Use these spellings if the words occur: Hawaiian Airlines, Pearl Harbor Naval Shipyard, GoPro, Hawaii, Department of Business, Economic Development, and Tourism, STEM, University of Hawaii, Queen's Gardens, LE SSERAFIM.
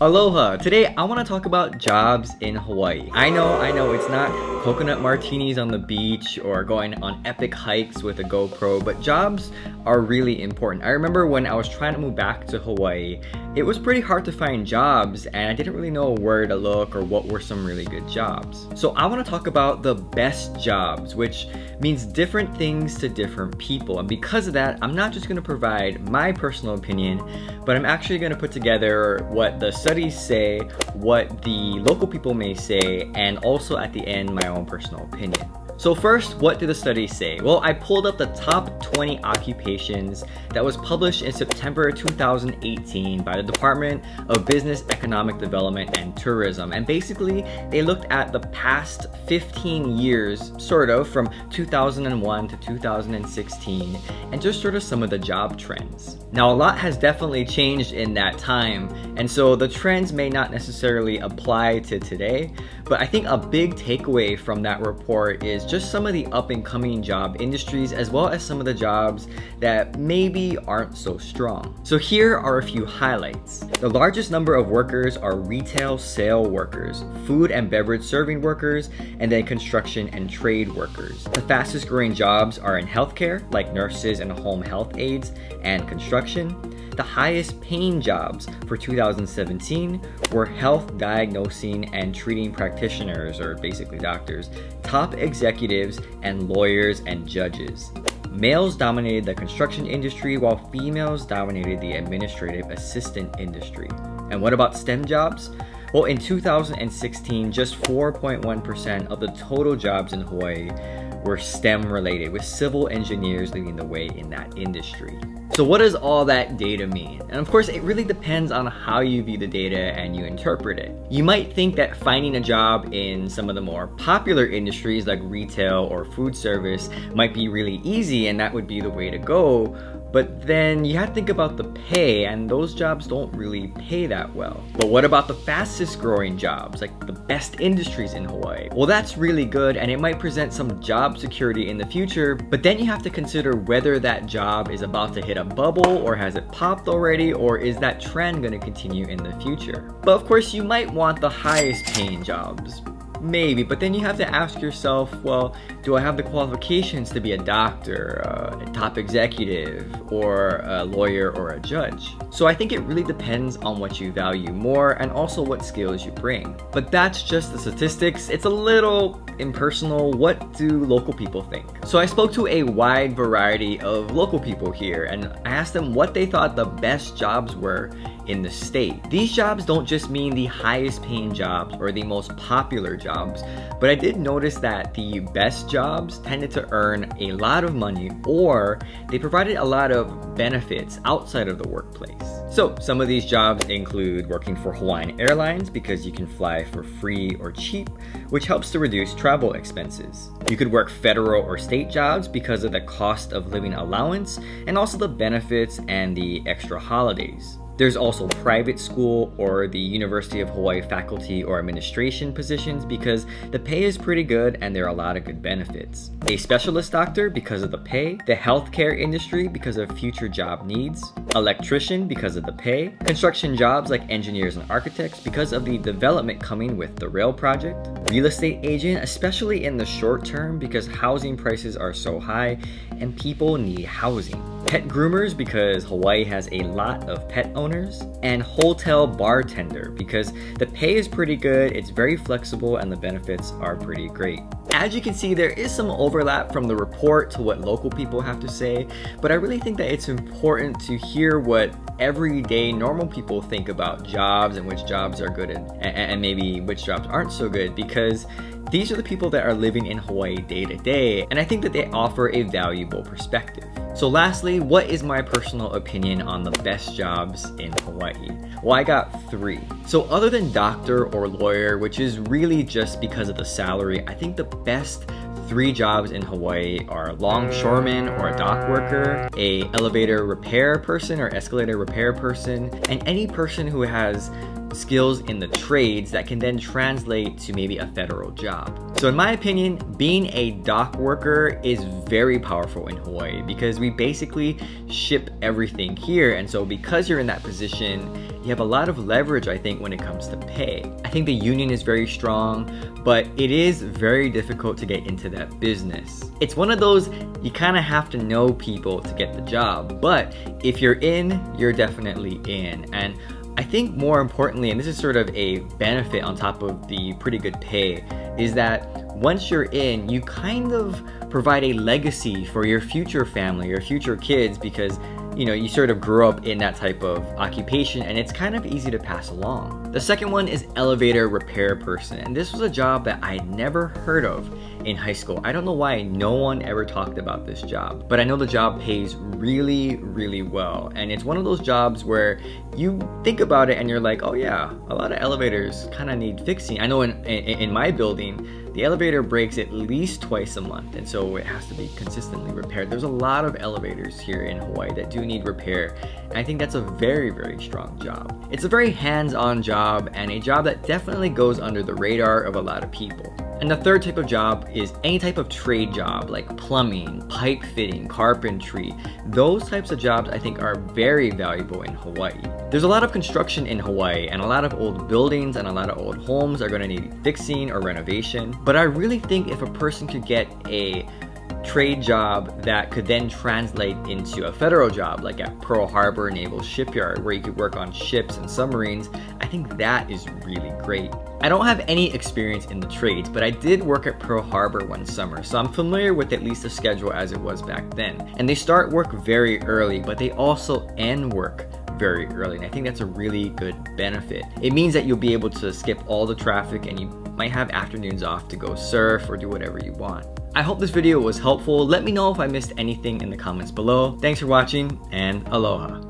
Aloha! Today I want to talk about jobs in Hawaii. I know, it's not coconut martinis on the beach or going on epic hikes with a GoPro, but jobs are really important. I remember when I was trying to move back to Hawaii, it was pretty hard to find jobs and I didn't really know where to look or what were some really good jobs. So I want to talk about the best jobs, which means different things to different people. And because of that, I'm not just going to provide my personal opinion, but I'm actually going to put together what the studies say, what the local people may say, and also at the end, my own personal opinion. So first, what do the studies say? Well, I pulled up the top 20 occupations that was published in September 2018 by the Department of Business, Economic Development, and Tourism. And basically, they looked at the past 15 years, sort of, from 2001 to 2016, and just sort of some of the job trends. Now, a lot has definitely changed in that time, and so the trends may not necessarily apply to today, but I think a big takeaway from that report is just some of the up-and-coming job industries, as well as some of the jobs that maybe aren't so strong. So here are a few highlights. The largest number of workers are retail sale workers, food and beverage serving workers, and then construction and trade workers. The fastest growing jobs are in healthcare, like nurses and home health aides, and construction. The highest paying jobs for 2017 were health diagnosing and treating practitioners, or basically doctors, top executives, and lawyers and judges. Males dominated the construction industry while females dominated the administrative assistant industry. And what about STEM jobs? Well, in 2016, just 4.1% of the total jobs in Hawaii were STEM related, with civil engineers leading the way in that industry. So what does all that data mean? And of course, it really depends on how you view the data and you interpret it. You might think that finding a job in some of the more popular industries like retail or food service might be really easy and that would be the way to go. But then you have to think about the pay, and those jobs don't really pay that well. But what about the fastest growing jobs, like the best industries in Hawaii? Well, that's really good, and it might present some job security in the future, but then you have to consider whether that job is about to hit a bubble, or has it popped already, or is that trend going to continue in the future? But of course, you might want the highest paying jobs. Maybe, but then you have to ask yourself, well, do I have the qualifications to be a doctor, a top executive, or a lawyer, or a judge? So I think it really depends on what you value more and also what skills you bring. But that's just the statistics. It's a little impersonal. What do local people think? So I spoke to a wide variety of local people here and I asked them what they thought the best jobs were in the state. These jobs don't just mean the highest paying jobs or the most popular jobs, but I did notice that the best jobs tended to earn a lot of money or they provided a lot of benefits outside of the workplace. So some of these jobs include working for Hawaiian Airlines because you can fly for free or cheap, which helps to reduce travel expenses. You could work federal or state jobs because of the cost of living allowance and also the benefits and the extra holidays. There's also private school or the University of Hawaii faculty or administration positions because the pay is pretty good and there are a lot of good benefits. A specialist doctor because of the pay, the healthcare industry because of future job needs, electrician because of the pay, construction jobs like engineers and architects because of the development coming with the rail project, real estate agent especially in the short term because housing prices are so high and people need housing, pet groomers because Hawaii has a lot of pet owners, and hotel bartender because the pay is pretty good, it's very flexible, and the benefits are pretty great. As you can see, there is some overlap from the report to what local people have to say, but I really think that it's important to hear what everyday normal people think about jobs and which jobs are good and maybe which jobs aren't so good, because these are the people that are living in Hawaii day to day, and I think that they offer a valuable perspective. So lastly, what is my personal opinion on the best jobs in Hawaii? Well, I got three. So other than doctor or lawyer, which is really just because of the salary, I think the best three jobs in Hawaii are longshoreman or a dock worker, a elevator repair person or escalator repair person, and any person who has skills in the trades that can then translate to maybe a federal job. So in my opinion, being a dock worker is very powerful in Hawaii because we basically ship everything here. And so because you're in that position, You have a lot of leverage, I think, when it comes to pay. I think the union is very strong, but it is very difficult to get into that business. It's one of those, you kind of have to know people to get the job, but if you're in, you're definitely in. And I think more importantly, and this is sort of a benefit on top of the pretty good pay, is that once you're in, you kind of provide a legacy for your future family, your future kids, because you know, you sort of grow up in that type of occupation and it's kind of easy to pass along. The second one is elevator repair person. And this was a job that I'd never heard of in high school. I don't know why no one ever talked about this job, but I know the job pays really, really well. And it's one of those jobs where you think about it and you're like, oh yeah, a lot of elevators kind of need fixing. I know in my building, the elevator breaks at least twice a month, and so it has to be consistently repaired. There's a lot of elevators here in Hawaii that do need repair, and I think that's a very, very strong job. It's a very hands-on job and a job that definitely goes under the radar of a lot of people. And the third type of job is any type of trade job like plumbing, pipe fitting, carpentry. Those types of jobs I think are very valuable in Hawaii. There's a lot of construction in Hawaii, and a lot of old buildings and a lot of old homes are going to need fixing or renovation. But I really think if a person could get a trade job that could then translate into a federal job, like at Pearl Harbor Naval Shipyard, where you could work on ships and submarines, I think that is really great. I don't have any experience in the trades, but I did work at Pearl Harbor one summer, so I'm familiar with at least the schedule as it was back then. And they start work very early, but they also end work very early, and I think that's a really good benefit. It means that you'll be able to skip all the traffic, and you might have afternoons off to go surf or do whatever you want. I hope this video was helpful. Let me know if I missed anything in the comments below. Thanks for watching, and aloha.